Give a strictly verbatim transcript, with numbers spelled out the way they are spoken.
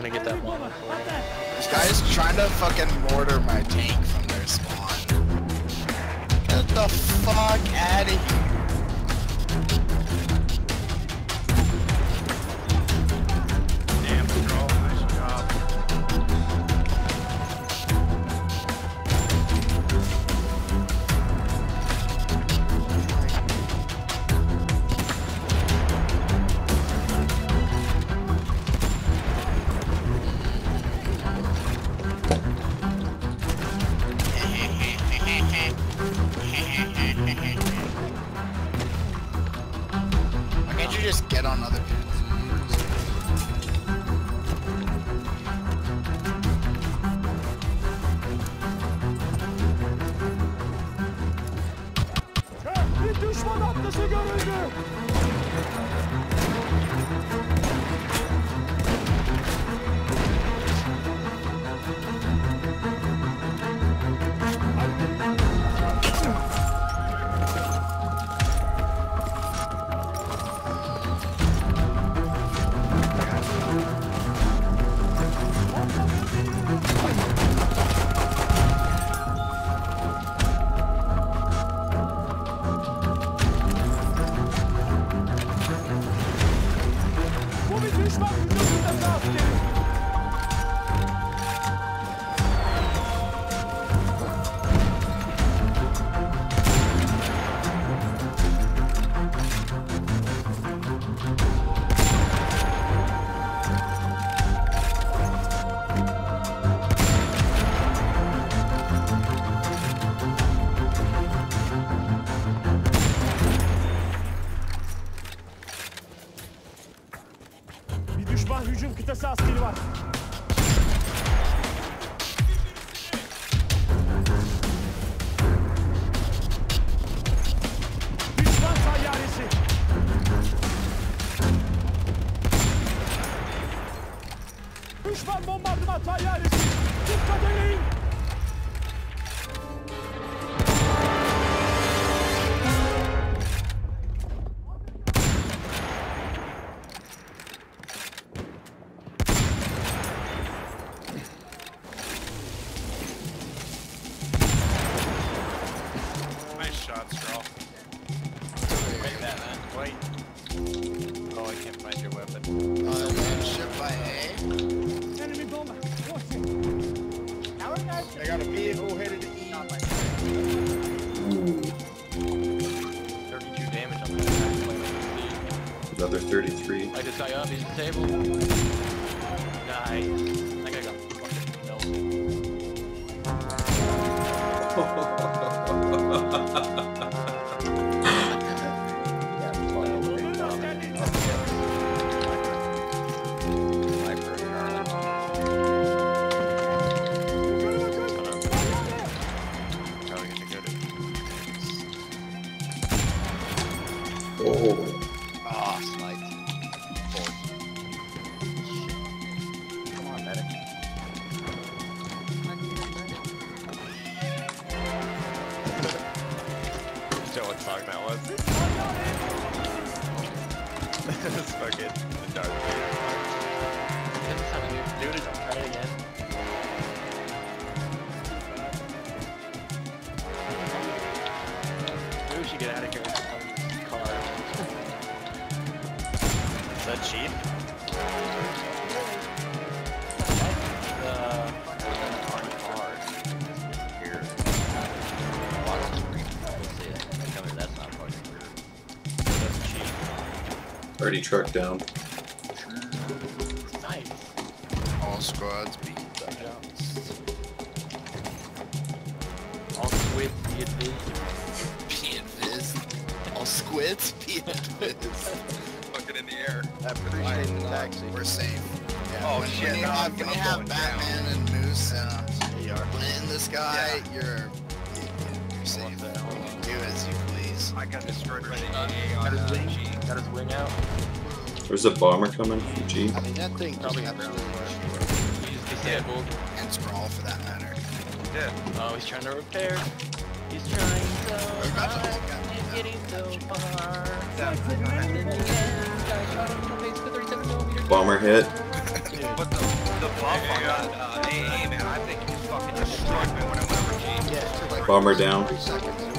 I'm gonna get that one. This guy's trying to fucking mortar my tank from their spawn. Get the fuck out of here. Damn, Patrol, nice Already trucked down. Nice. All squads beat dugouts. All squid be invis. Be invis. All squids be invis. Fucking in the air. Appreciate we're safe. Yeah, oh shit! We, no, have, we have Batman down. And Moose and uh, Flynn. This guy, yeah. you're you're safe. You can do as you please. I got destroyed by the A A. Got his wing out. There's a bomber coming from G. I mean, that thing probably got really worse. He's disabled. And Sprawl for that matter. Yeah. Oh, he's trying to repair. He's trying so hard. He's getting so far. Bomber hit. What the? the buff on that uh, A A, man. I think you fucking destroyed me when I went over G. Bomber down.